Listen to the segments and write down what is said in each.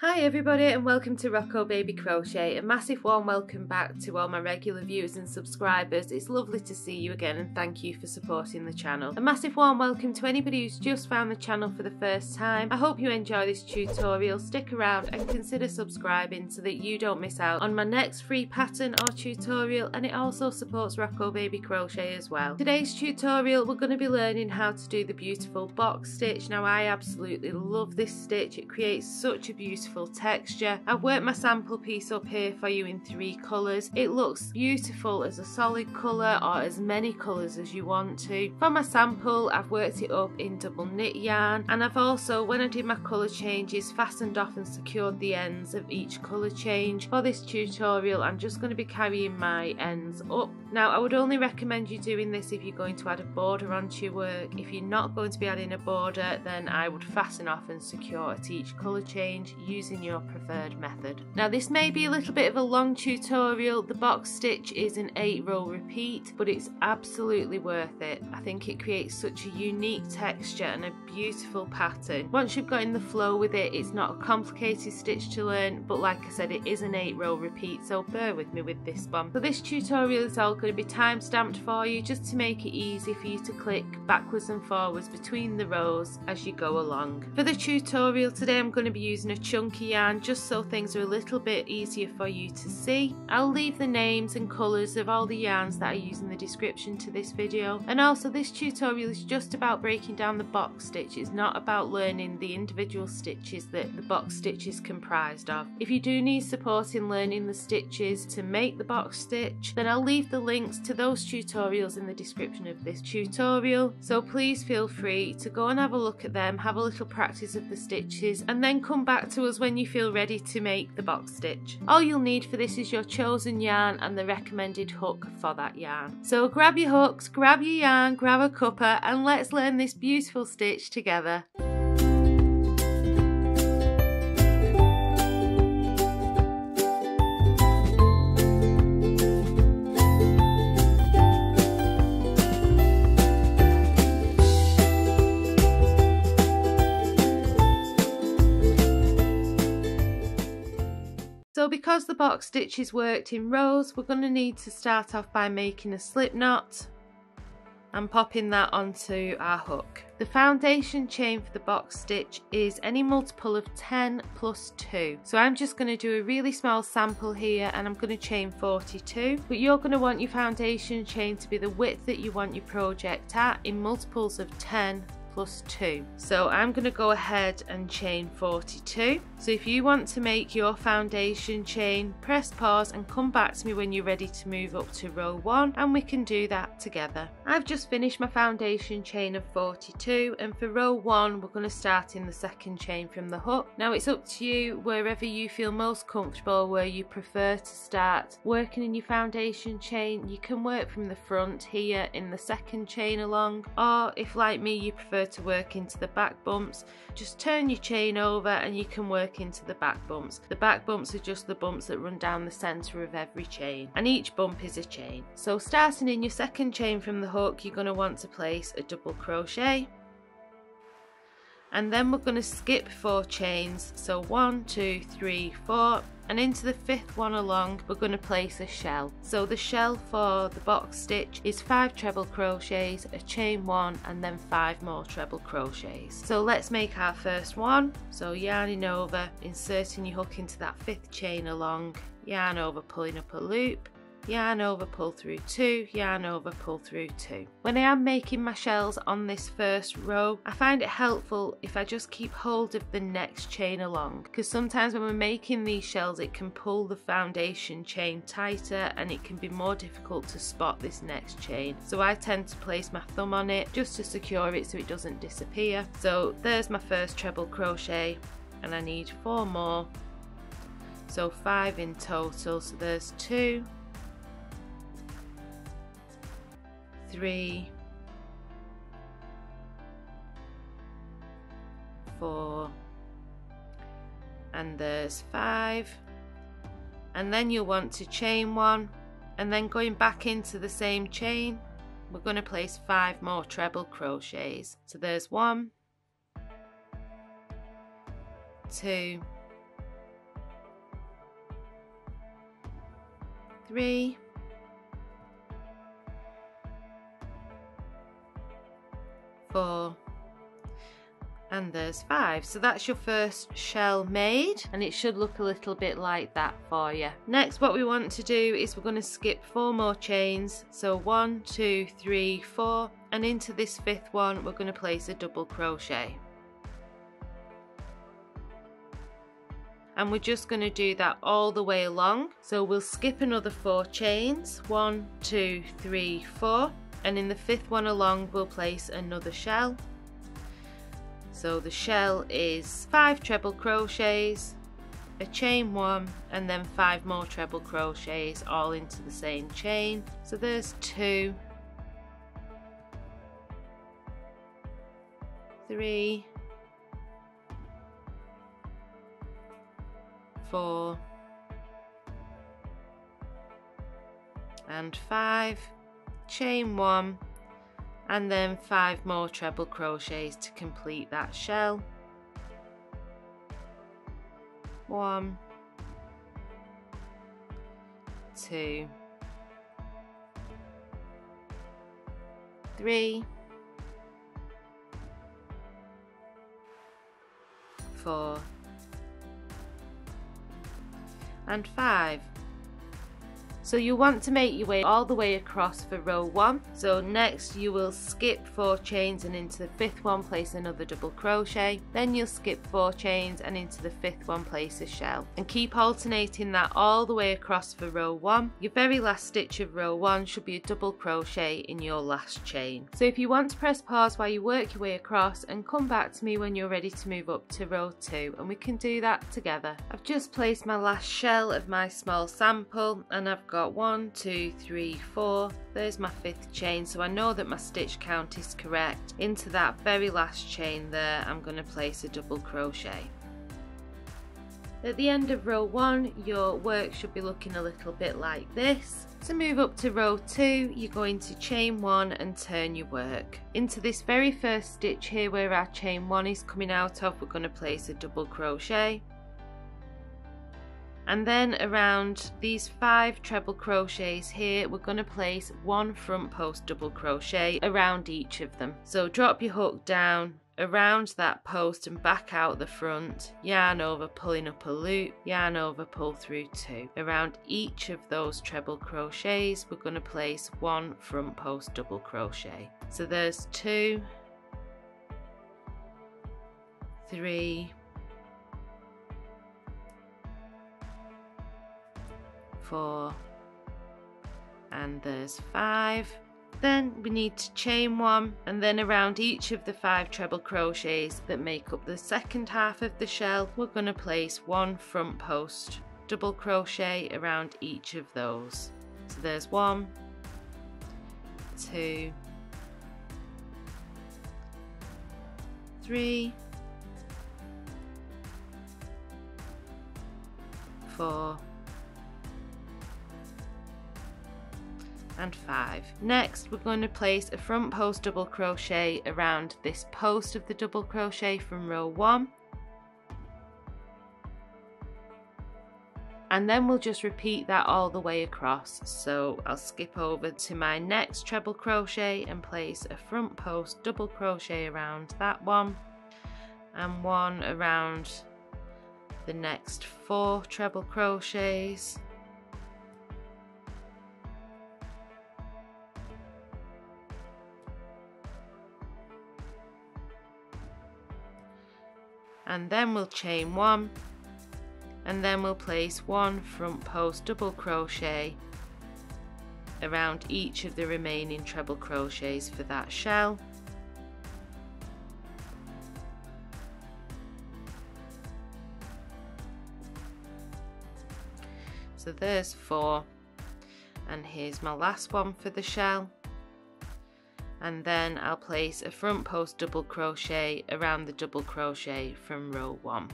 Hi everybody and welcome to Rocco Baby Crochet. A massive warm welcome back to all my regular viewers and subscribers. It's lovely to see you again and thank you for supporting the channel. A massive warm welcome to anybody who's just found the channel for the first time. I hope you enjoy this tutorial. Stick around and consider subscribing so that you don't miss out on my next free pattern or tutorial, and it also supports Rocco Baby Crochet as well. Today's tutorial we're going to be learning how to do the beautiful box stitch. Now I absolutely love this stitch. It creates such a beautiful texture. I've worked my sample piece up here for you in 3 colours. It looks beautiful as a solid colour or as many colours as you want to. For my sample I've worked it up in double knit yarn, and I've also, when I did my colour changes, fastened off and secured the ends of each colour change. For this tutorial I'm just going to be carrying my ends up. Now I would only recommend you doing this if you're going to add a border onto your work. If you're not going to be adding a border, then I would fasten off and secure at each colour change using your preferred method. Now this may be a little bit of a long tutorial. The box stitch is an 8-row repeat, but it's absolutely worth it. I think it creates such a unique texture and a beautiful pattern. Once you've got in the flow with it, it's not a complicated stitch to learn, but like I said, it is an 8-row repeat, so bear with me with this one. So this tutorial is all going to be time stamped for you, just to make it easy for you to click backwards and forwards between the rows as you go along. For the tutorial today I'm going to be using a chunk yarn just so things are a little bit easier for you to see. I'll leave the names and colours of all the yarns that I use in the description to this video, and also this tutorial is just about breaking down the box stitch. It's not about learning the individual stitches that the box stitch is comprised of. If you do need support in learning the stitches to make the box stitch, then I'll leave the links to those tutorials in the description of this tutorial, so please feel free to go and have a look at them, have a little practice of the stitches, and then come back to us when you feel ready to make the box stitch. All you'll need for this is your chosen yarn and the recommended hook for that yarn. So grab your hooks, grab your yarn, grab a cuppa, and let's learn this beautiful stitch together. So because the box stitch is worked in rows, we're going to need to start off by making a slip knot and popping that onto our hook. The foundation chain for the box stitch is any multiple of 10 plus 2. So I'm just going to do a really small sample here and I'm going to chain 42, but you're going to want your foundation chain to be the width that you want your project at in multiples of 10 plus 2. So I'm going to go ahead and chain 42. So if you want to make your foundation chain, press pause and come back to me when you're ready to move up to row 1 and we can do that together. I've just finished my foundation chain of 42, and for row 1 we're going to start in the second chain from the hook. Now it's up to you wherever you feel most comfortable, where you prefer to start working in your foundation chain. You can work from the front here in the second chain along, or if like me you prefer to work into the back bumps, just turn your chain over and you can work into the back bumps. The back bumps are just the bumps that run down the center of every chain, and each bump is a chain. So starting in your second chain from the hook, you're going to want to place a double crochet, and then we're going to skip 4 chains, so 1, 2, 3, 4, and into the 5th one along we're going to place a shell. So the shell for the box stitch is 5 treble crochets, a chain 1, and then 5 more treble crochets. So let's make our first one. So yarning over, inserting your hook into that 5th chain along, yarn over, pulling up a loop, yarn over, pull through 2, yarn over, pull through 2. When I am making my shells on this first row, I find it helpful if I just keep hold of the next chain along, because sometimes when we're making these shells it can pull the foundation chain tighter and it can be more difficult to spot this next chain. So I tend to place my thumb on it just to secure it so it doesn't disappear. So there's my first treble crochet, and I need 4 more, so 5 in total. So there's 2, 3, 4, and there's 5, and then you'll want to chain 1, and then going back into the same chain we're going to place 5 more treble crochets. So there's 1, 2, 3, and there's 5. So that's your first shell made, and it should look a little bit like that for you. Next, what we want to do is we're going to skip 4 more chains, so 1, 2, 3, 4, and into this 5th one we're going to place a double crochet, and we're just going to do that all the way along. So we'll skip another 4 chains, 1, 2, 3, 4, and in the 5th one along we'll place another shell. So the shell is 5 treble crochets, a chain 1, and then 5 more treble crochets all into the same chain. So there's 2, 3, 4, and 5, chain 1, and then 5 more treble crochets to complete that shell. 1, 2, 3, 4, and 5. So you want to make your way all the way across for row 1. So next you will skip 4 chains, and into the 5th one place another double crochet. Then you'll skip 4 chains, and into the 5th one place a shell. And keep alternating that all the way across for row 1. Your very last stitch of row 1 should be a double crochet in your last chain. So if you want to press pause while you work your way across, and come back to me when you're ready to move up to row 2 and we can do that together. I've just placed my last shell of my small sample, and I've got 1, 2, 3, 4, there's my 5th chain, so I know that my stitch count is correct. Into that very last chain there I'm going to place a double crochet. At the end of row 1 your work should be looking a little bit like this. To move up to row 2 you're going to chain 1 and turn your work. Into this very first stitch here where our chain 1 is coming out of, we're going to place a double crochet, and then around these 5 treble crochets here we're going to place 1 front post double crochet around each of them. So drop your hook down around that post and back out the front, yarn over, pulling up a loop, yarn over, pull through 2. Around each of those treble crochets we're going to place 1 front post double crochet. So there's 2, 3, 4, and there's 5. Then we need to chain 1, and then around each of the 5 treble crochets that make up the second half of the shell we're going to place 1 front post double crochet around each of those. So there's 1, 2, 3, 4, and 5. Next we're going to place a front post double crochet around this post of the double crochet from row 1, and then we'll just repeat that all the way across. So I'll skip over to my next treble crochet and place a front post double crochet around that one, and 1 around the next 4 treble crochets, and then we'll chain 1, and then we'll place 1 front post double crochet around each of the remaining treble crochets for that shell. So there's 4, and here's my last one for the shell, and then I'll place a front post double crochet around the double crochet from row 1.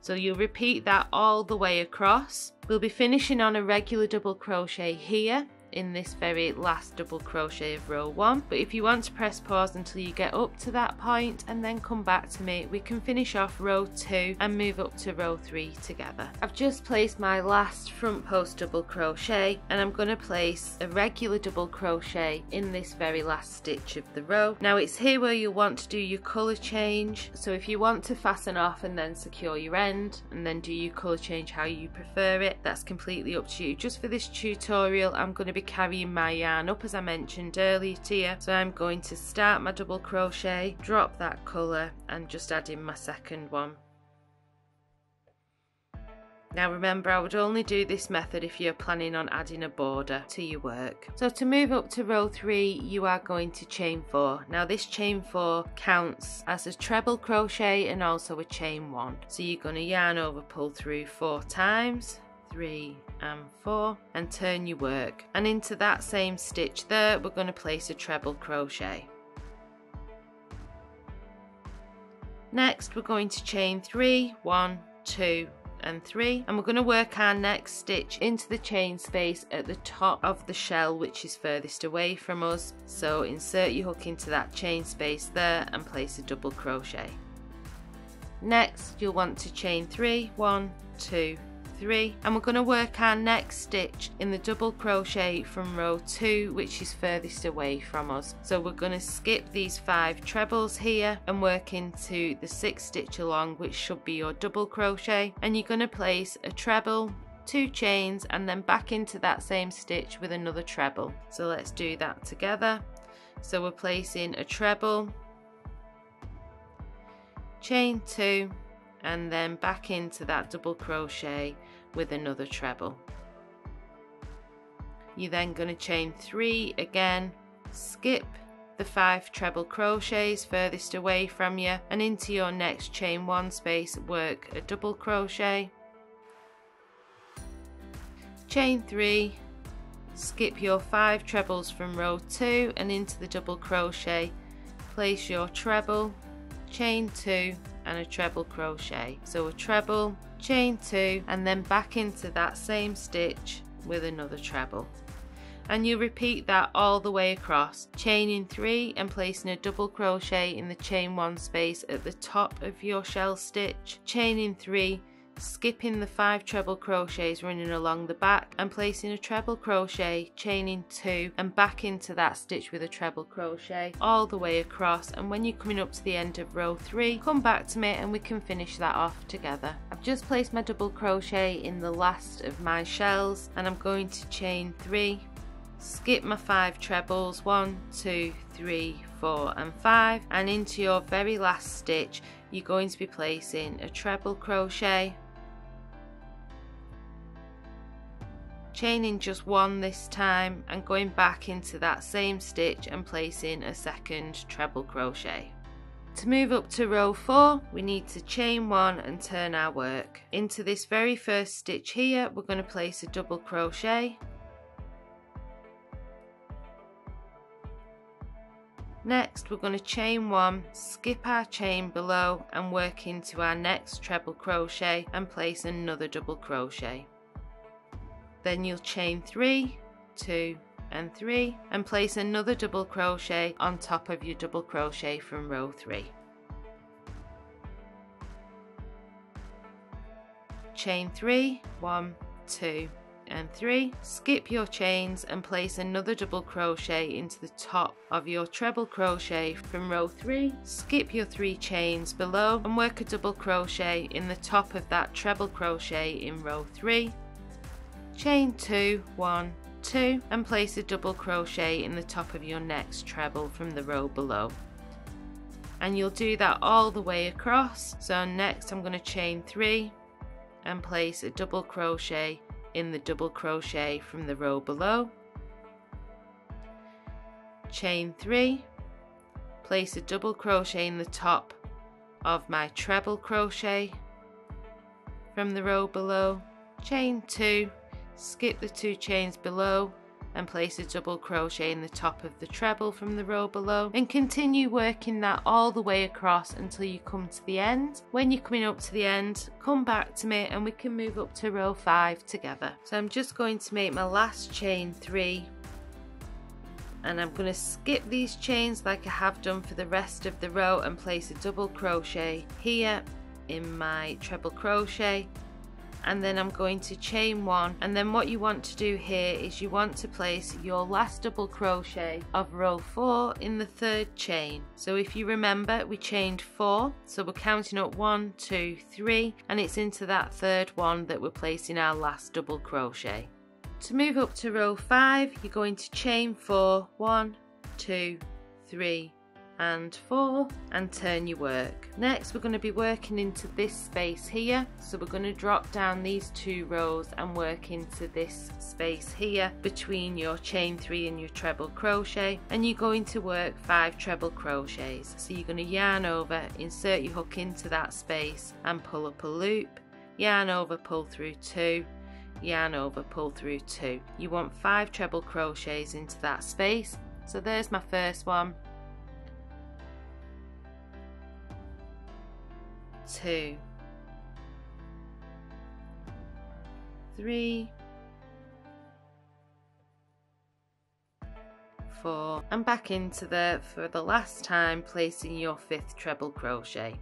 So you'll repeat that all the way across. We'll be finishing on a regular double crochet here in this very last double crochet of row one, but if you want to press pause until you get up to that point and then come back to me, we can finish off row two and move up to row three together. I've just placed my last front post double crochet, and I'm going to place a regular double crochet in this very last stitch of the row. Now it's here where you want to do your colour change, so if you want to fasten off and then secure your end and then do your colour change how you prefer it, that's completely up to you. Just for this tutorial I'm going to be carrying my yarn up, as I mentioned earlier to you, so I'm going to start my double crochet, drop that colour and just add in my second one. Now remember, I would only do this method if you're planning on adding a border to your work. So to move up to row 3 you are going to chain 4. Now this chain 4 counts as a treble crochet and also a chain 1. So you're going to yarn over, pull through 4 times, 3 and 4, and turn your work. And into that same stitch there we're going to place a treble crochet. Next we're going to chain 3, 1, 2, and 3, and we're going to work our next stitch into the chain space at the top of the shell, which is furthest away from us. So insert your hook into that chain space there and place a double crochet. Next you'll want to chain 3, 1, 2, 3, and we're going to work our next stitch in the double crochet from row 2, which is furthest away from us. So we're going to skip these 5 trebles here and work into the 6th stitch along, which should be your double crochet, and you're going to place a treble, 2 chains, and then back into that same stitch with another treble. So let's do that together. So we're placing a treble, chain 2, and then back into that double crochet with another treble. You're then going to chain 3 again, skip the 5 treble crochets furthest away from you, and into your next chain 1 space work a double crochet, chain 3, skip your 5 trebles from row 2 and into the double crochet, place your treble, chain 2 and a treble crochet. So a treble, chain 2, and then back into that same stitch with another treble. And you repeat that all the way across, chaining 3 and placing a double crochet in the chain 1 space at the top of your shell stitch, chaining 3, skipping the 5 treble crochets running along the back and placing a treble crochet, chaining 2 and back into that stitch with a treble crochet all the way across. And when you're coming up to the end of row 3, come back to me and we can finish that off together. I've just placed my double crochet in the last of my shells, and I'm going to chain 3, skip my 5 trebles, 1, 2, 3, 4 and 5, and into your very last stitch you're going to be placing a treble crochet, chaining just 1 this time, and going back into that same stitch and placing a second treble crochet. To move up to row 4 we need to chain 1 and turn our work. Into this very first stitch here we're going to place a double crochet. Next we're going to chain 1, skip our chain below and work into our next treble crochet and place another double crochet. Then you'll chain 3, 2 and 3, and place another double crochet on top of your double crochet from row 3. Chain 3, 1, 2 and 3, skip your chains and place another double crochet into the top of your treble crochet from row 3, skip your 3 chains below and work a double crochet in the top of that treble crochet in row 3, chain 2, 1, 2, and place a double crochet in the top of your next treble from the row below. And you'll do that all the way across. So next I'm going to chain 3 and place a double crochet in the double crochet from the row below, chain 3, place a double crochet in the top of my treble crochet from the row below, chain 2, skip the 2 chains below and place a double crochet in the top of the treble from the row below, and continue working that all the way across until you come to the end. When you're coming up to the end, come back to me and we can move up to row 5 together. So I'm just going to make my last chain 3, and I'm going to skip these chains like I have done for the rest of the row and place a double crochet here in my treble crochet, and then I'm going to chain one. And then what you want to do here is you want to place your last double crochet of row 4 in the third chain. So if you remember, we chained 4, so we're counting up 1, 2, 3, and it's into that third one that we're placing our last double crochet. To move up to row 5, you're going to chain 4, 1, 2, 3 and 4, and turn your work. Next we're going to be working into this space here, so we're going to drop down these 2 rows and work into this space here between your chain 3 and your treble crochet, and you're going to work 5 treble crochets. So you're going to yarn over, insert your hook into that space and pull up a loop, yarn over, pull through 2, yarn over, pull through 2. You want 5 treble crochets into that space. So there's my first one, 2, 3, 4, and back into there for the last time, placing your 5th treble crochet.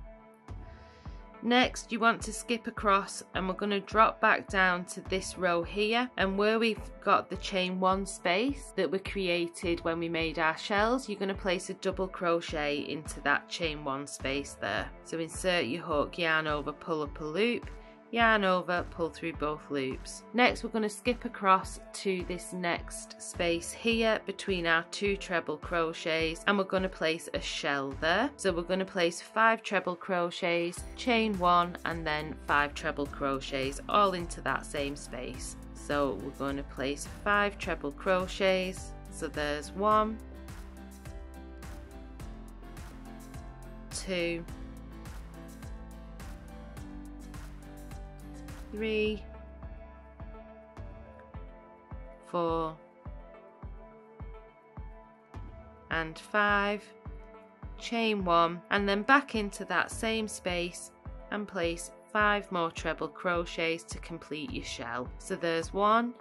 Next you want to skip across, and we're going to drop back down to this row here, and where we've got the chain 1 space that we created when we made our shells, you're going to place a double crochet into that chain 1 space there. So insert your hook, yarn over, pull up a loop, yarn over, pull through both loops. Next we're going to skip across to this next space here between our 2 treble crochets, and we're going to place a shell there. So we're going to place 5 treble crochets, chain 1 and then 5 treble crochets all into that same space. So we're going to place 5 treble crochets. So there's 1, 2, 3, 4 and 5, chain 1 and then back into that same space and place 5 more treble crochets to complete your shell. So there's 1,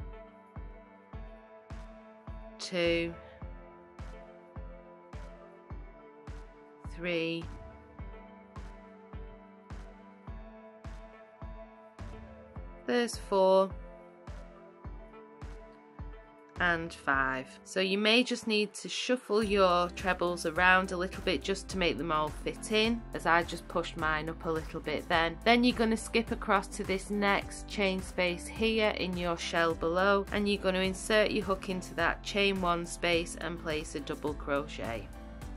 2, 3, 4 and 5. So you may just need to shuffle your trebles around a little bit just to make them all fit in, as I just pushed mine up a little bit then. Then you're going to skip across to this next chain space here in your shell below, and you're going to insert your hook into that chain 1 space and place a double crochet.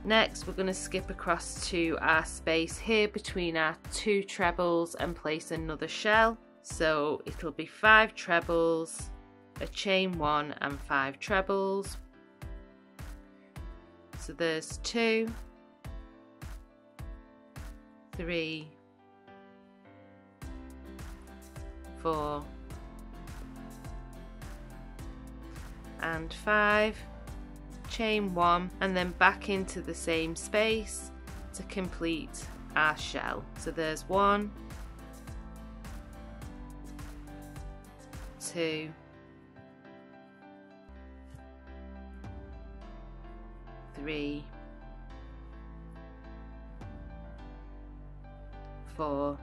Next we're going to skip across to our space here between our 2 trebles and place another shell. So it'll be 5 trebles, a chain 1 and 5 trebles. So there's 2, 3, 4 and 5, chain 1 and then back into the same space to complete our shell. So there's 1, 2, 3, 4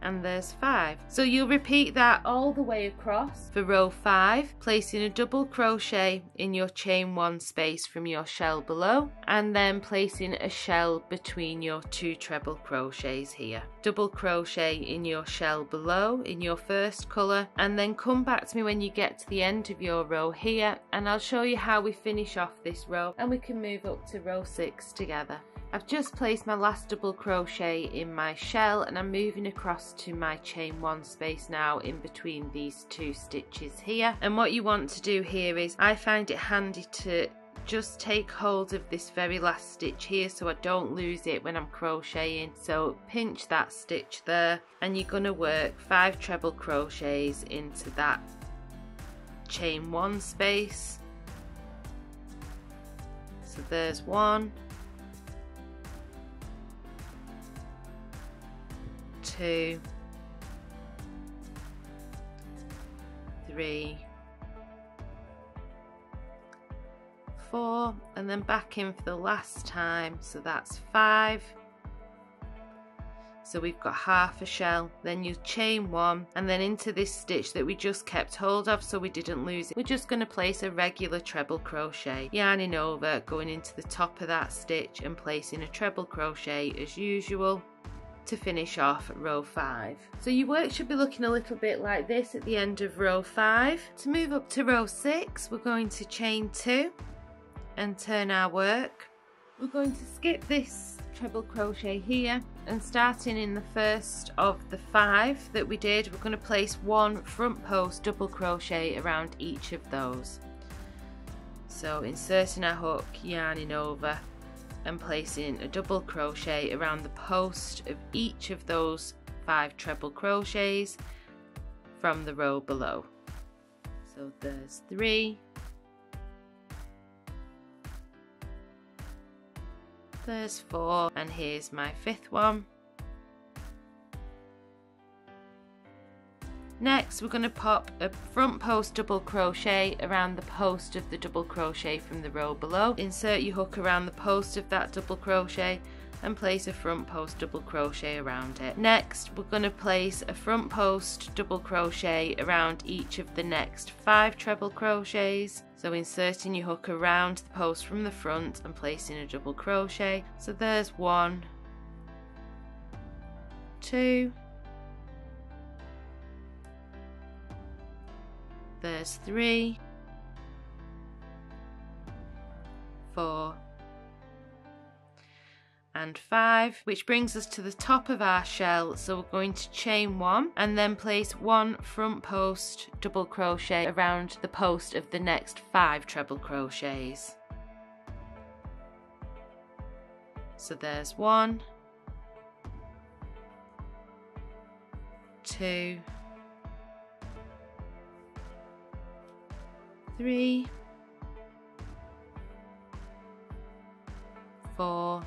and there's 5. So you'll repeat that all the way across for row 5, placing a double crochet in your chain 1 space from your shell below, and then placing a shell between your 2 treble crochets here. Double crochet in your shell below in your first colour, and then come back to me when you get to the end of your row here and I'll show you how we finish off this row, and we can move up to row 6 together. I've just placed my last double crochet in my shell and I'm moving across to my chain 1 space now in between these 2 stitches here. And what you want to do here is, I find it handy to just take hold of this very last stitch here so I don't lose it when I'm crocheting. So pinch that stitch there and you're going to work 5 treble crochets into that chain 1 space. So there's 1, 2, 3 4 and then back in for the last time, so that's 5. So we've got half a shell, then you chain 1 and then into this stitch that we just kept hold of so we didn't lose it. We're just going to place a regular treble crochet, yarning over, going into the top of that stitch and placing a treble crochet as usual to finish off row 5. So your work should be looking a little bit like this at the end of row 5. To move up to row 6, we're going to chain 2 and turn our work. We're going to skip this treble crochet here and starting in the first of the 5 that we did, we're going to place 1 front post double crochet around each of those. So inserting our hook, yarning over and placing a double crochet around the post of each of those 5 treble crochets from the row below. So there's 3, there's 4, and here's my 5th one. Next we're going to pop a front post double crochet around the post of the double crochet from the row below. Insert your hook around the post of that double crochet and place a front post double crochet around it. Next we're going to place a front post double crochet around each of the next 5 treble crochets. So inserting your hook around the post from the front and placing a double crochet. So there's 1, 2, there's 3, 4 and 5, which brings us to the top of our shell. So we're going to chain 1 and then place 1 front post double crochet around the post of the next 5 treble crochets. So there's 1, 2, 3, 4,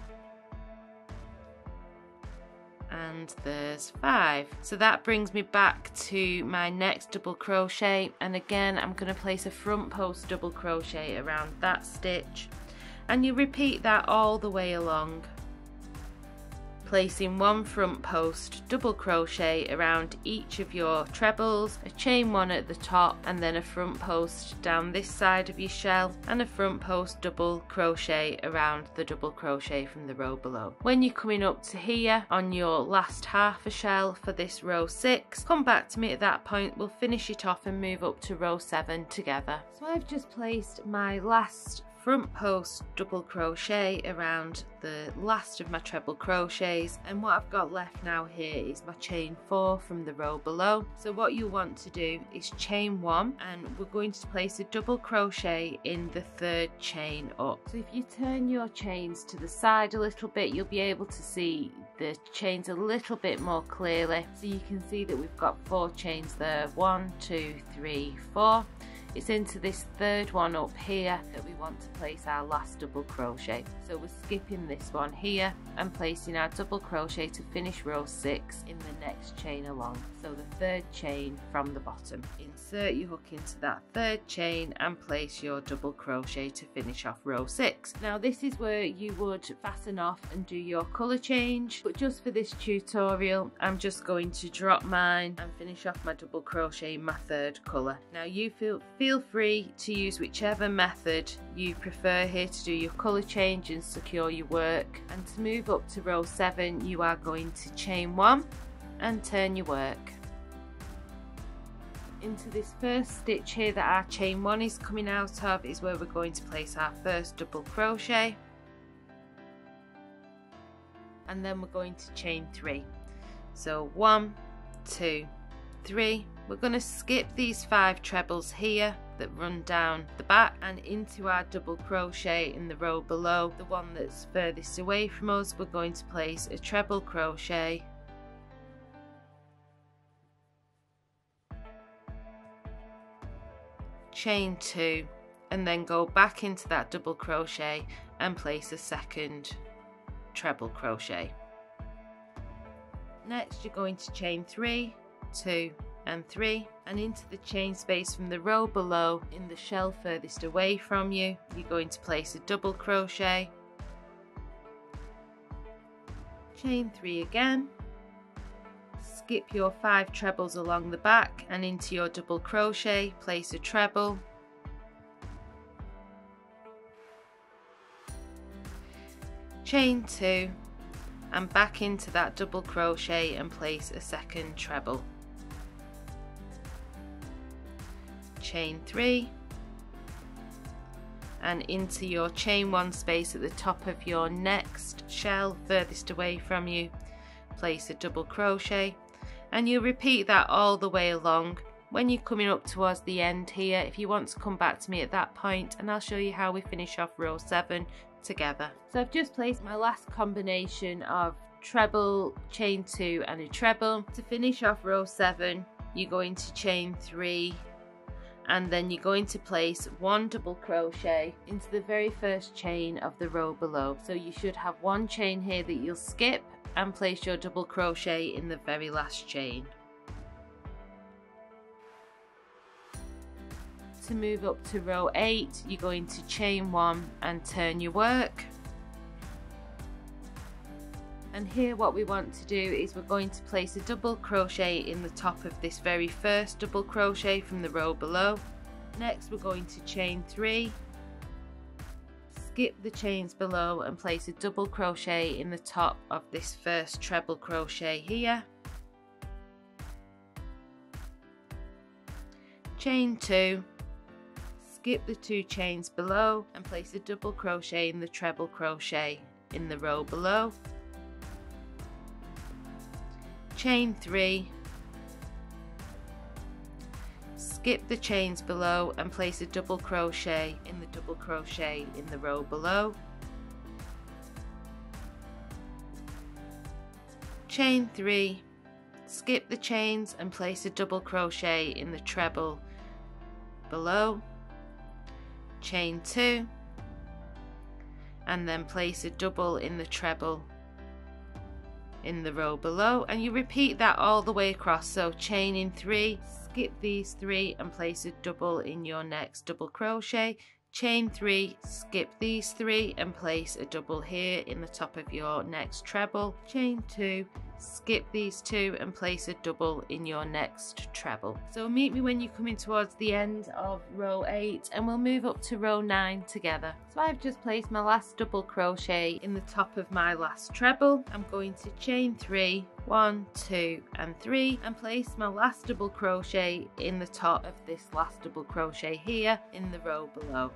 and there's 5. So that brings me back to my next double crochet, and again I'm going to place a front post double crochet around that stitch, and you repeat that all the way along, placing 1 front post double crochet around each of your trebles, a chain 1 at the top and then a front post down this side of your shell and a front post double crochet around the double crochet from the row below. When you're coming up to here on your last half a shell for this row 6, come back to me at that point, we'll finish it off and move up to row 7 together. So I've just placed my last front post double crochet around the last of my treble crochets, and what I've got left now here is my chain 4 from the row below. So what you want to do is chain 1 and we're going to place a double crochet in the 3rd chain up. So if you turn your chains to the side a little bit, you'll be able to see the chains a little bit more clearly. So you can see that we've got 4 chains there, 1, 2, 3, 4. It's into this 3rd one up here that we want to place our last double crochet. So we're skipping this one here and placing our double crochet to finish row 6 in the next chain along. So the 3rd chain from the bottom. Insert your hook into that 3rd chain and place your double crochet to finish off row 6. Now this is where you would fasten off and do your colour change, but just for this tutorial I'm just going to drop mine and finish off my double crochet in my 3rd colour. Now you feel free to use whichever method you prefer here to do your colour change and secure your work. And to move up to row 7 you are going to chain 1 and turn your work. Into this 1st stitch here that our chain 1 is coming out of is where we're going to place our 1st double crochet, and then we're going to chain 3. So 1, 2, 3. We're going to skip these 5 trebles here that run down the back and into our double crochet in the row below, the one that's furthest away from us. We're going to place a treble crochet chain 2 and then go back into that double crochet and place a 2nd treble crochet. Next you're going to chain 3, 2 and 3, and into the chain space from the row below in the shell furthest away from you, you're going to place a double crochet, chain 3 again, skip your 5 trebles along the back and into your double crochet, place a treble, chain 2 and back into that double crochet and place a second treble, chain 3 and into your chain 1 space at the top of your next shell furthest away from you, place a double crochet, and you repeat that all the way along. When you're coming up towards the end here, if you want to come back to me at that point and I'll show you how we finish off row 7 together. So I've just placed my last combination of treble, chain 2 and a treble. To finish off row 7 you're going to chain 3 and then you're going to place 1 double crochet into the very first chain of the row below. So you should have 1 chain here that you'll skip and place your double crochet in the very last chain. To move up to row 8 you're going to chain 1 and turn your work, and here what we want to do is we're going to place a double crochet in the top of this very first double crochet from the row below. Next we're going to chain 3, skip the chains below and place a double crochet in the top of this first treble crochet here, chain 2, skip the 2 chains below and place a double crochet in the treble crochet in the row below, chain 3, skip the chains below and place a double crochet in the double crochet in the row below, chain 3, skip the chains and place a double crochet in the treble below, chain 2 and then place a double in the treble in the row below, and you repeat that all the way across. So chain in 3, skip these 3 and place a double in your next double crochet, chain 3, skip these 3 and place a double here in the top of your next treble, chain 2, skip these 2 and place a double in your next treble. So meet me when you're coming towards the end of row 8 and we'll move up to row 9 together. So I've just placed my last double crochet in the top of my last treble. I'm going to chain 3, 1, 2 and 3 and place my last double crochet in the top of this last double crochet here in the row below.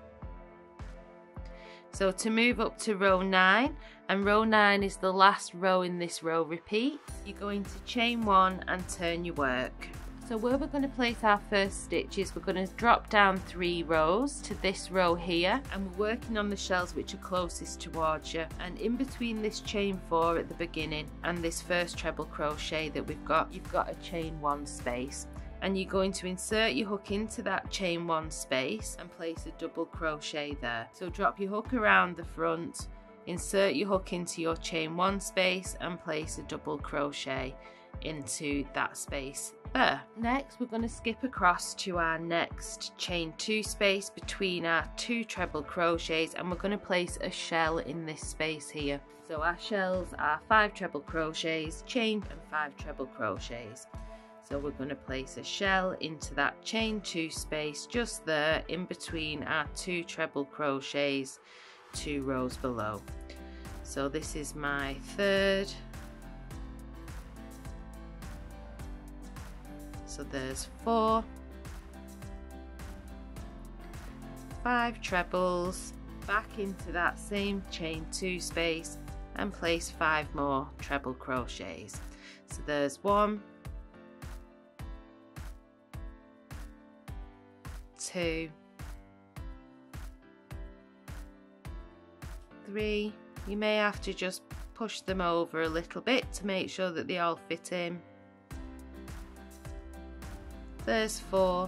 So to move up to row 9, and row 9 is the last row in this row repeat, you're going to chain 1 and turn your work. So where we're going to place our first stitch is we're going to drop down 3 rows to this row here, and we're working on the shells which are closest towards you, and in between this chain 4 at the beginning and this first treble crochet that we've got, you've got a chain 1 space. And you're going to insert your hook into that chain 1 space and place a double crochet there. So drop your hook around the front, insert your hook into your chain 1 space and place a double crochet into that space there. Next we're going to skip across to our next chain 2 space between our 2 treble crochets, and we're going to place a shell in this space here. So our shells are 5 treble crochets, chain and 5 treble crochets. So we're going to place a shell into that chain 2 space just there in between our 2 treble crochets 2 rows below. So this is my 3rd. So there's 4, 5 trebles, back into that same chain 2 space and place 5 more treble crochets. So there's 1, 2, 3, you may have to just push them over a little bit to make sure that they all fit in. There's 4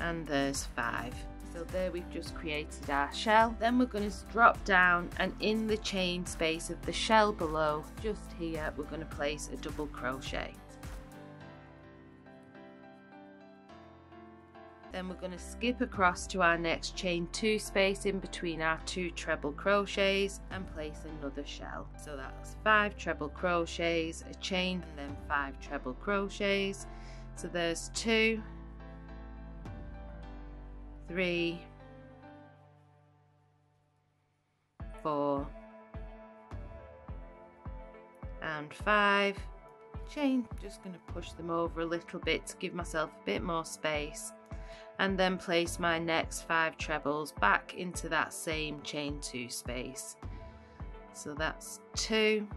and there's 5. So there we've just created our shell. Then we're going to drop down, and in the chain space of the shell below, just here, we're going to place a double crochet. Then we're going to skip across to our next chain 2 space in between our 2 treble crochets and place another shell. So that's 5 treble crochets, a chain, and then 5 treble crochets. So there's 2, 3, 4, and 5. Chain, just going to push them over a little bit to give myself a bit more space, and then place my next 5 trebles back into that same chain 2 space. So that's 2,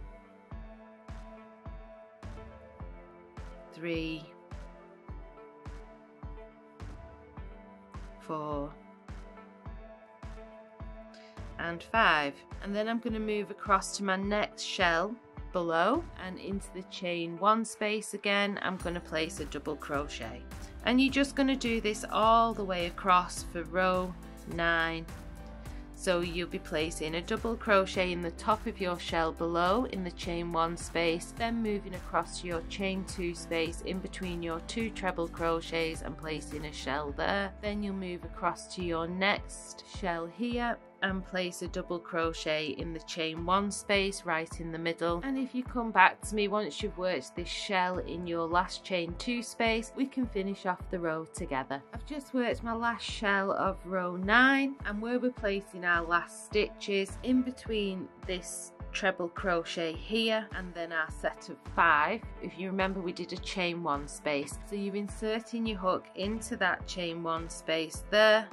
3, 4, and 5. And then I'm going to move across to my next shell below, and into the chain 1 space again I'm going to place a double crochet. And you're just going to do this all the way across for row 9. So you'll be placing a double crochet in the top of your shell below in the chain 1 space, then moving across to your chain 2 space in between your 2 treble crochets and placing a shell there. Then you'll move across to your next shell here and place a double crochet in the chain 1 space right in the middle. And if you come back to me once you've worked this shell in your last chain 2 space, we can finish off the row together. I've just worked my last shell of row 9, and where we're placing our last stitches in between this treble crochet here and then our set of 5. If you remember, we did a chain 1 space, so you're inserting your hook into that chain 1 space there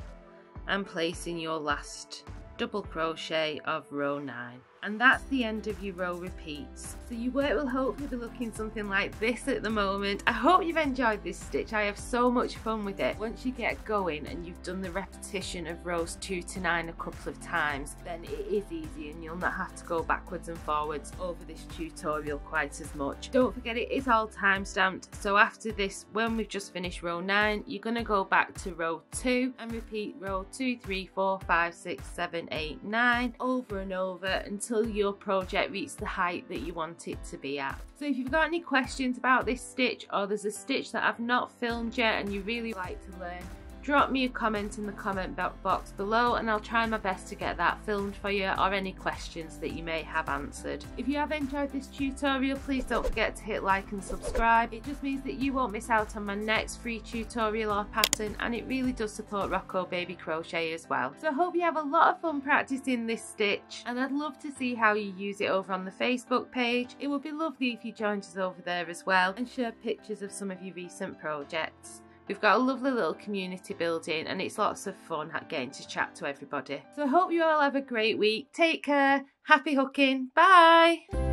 and placing your last double crochet of row 9. And that's the end of your row repeats. So your work will hopefully be looking something like this at the moment. I hope you've enjoyed this stitch. I have so much fun with it. Once you get going and you've done the repetition of rows 2 to 9 a couple of times, then it is easy and you'll not have to go backwards and forwards over this tutorial quite as much. Don't forget, it is all time stamped. So after this, when we've just finished row 9, you're going to go back to row 2 and repeat row 2, 3, 4, 5, 6, 7, 8, 9 over and over until your project reaches the height that you want it to be at. So if you've got any questions about this stitch, or there's a stitch that I've not filmed yet and you really like to learn, drop me a comment in the comment box below and I'll try my best to get that filmed for you, or any questions that you may have answered. If you have enjoyed this tutorial, please don't forget to hit like and subscribe. It just means that you won't miss out on my next free tutorial or pattern, and it really does support Rocco Baby Crochet as well. So I hope you have a lot of fun practicing this stitch, and I'd love to see how you use it over on the Facebook page. It would be lovely if you joined us over there as well and share pictures of some of your recent projects. We've got a lovely little community building and it's lots of fun getting to chat to everybody. So I hope you all have a great week. Take care. Happy hooking. Bye.